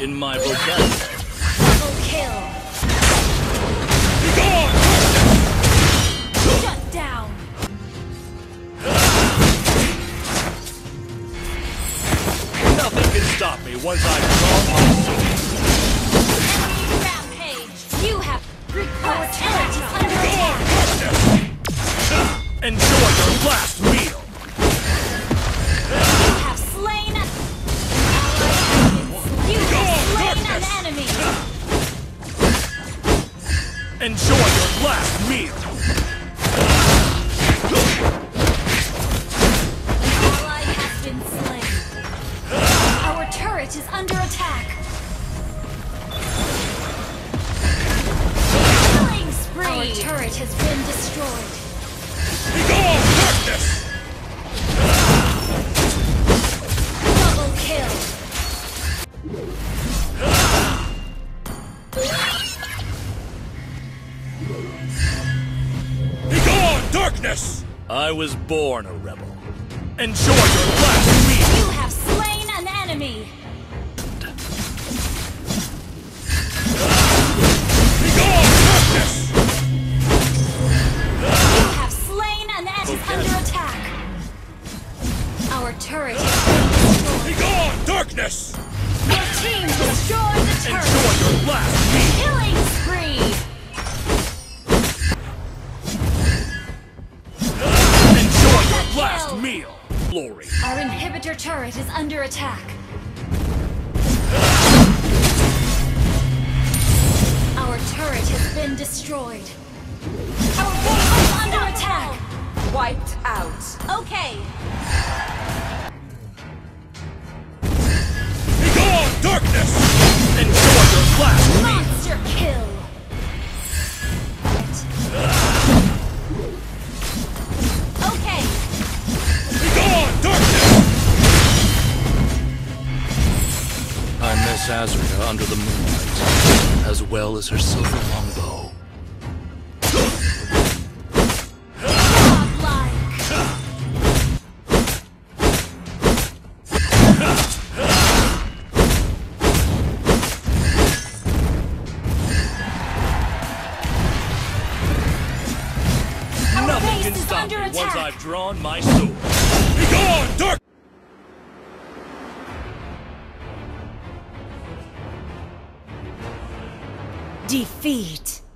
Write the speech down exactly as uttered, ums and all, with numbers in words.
in my vocabulary. Double kill. Be gone! Shut down. Nothing can stop me once I draw my sword. Rampage. You have request enemies under attack. Enjoy your last meal. Enjoy your last meal! An ally has been slain. Our turret is under attack. Killing spree! Our turret has been destroyed. Begone, darkness! Double kill! Begone, darkness! I was born a rebel. Enjoy your last meal! You have slain an enemy! Turret. Be gone, darkness! Your team destroyed the turret! Enjoy your last meal! Killing spree! Enjoy your Kill. last meal! Glory! Our inhibitor turret is under attack. Our turret has been destroyed. Our base is under attack! Wiped out. Okay! Darkness! Enjoy your last meal! Monster kill! Okay! Be gone, darkness! I miss Azria under the moonlight, as well as her silver longbow. Once I've drawn my sword. Be gone, dark! Defeat.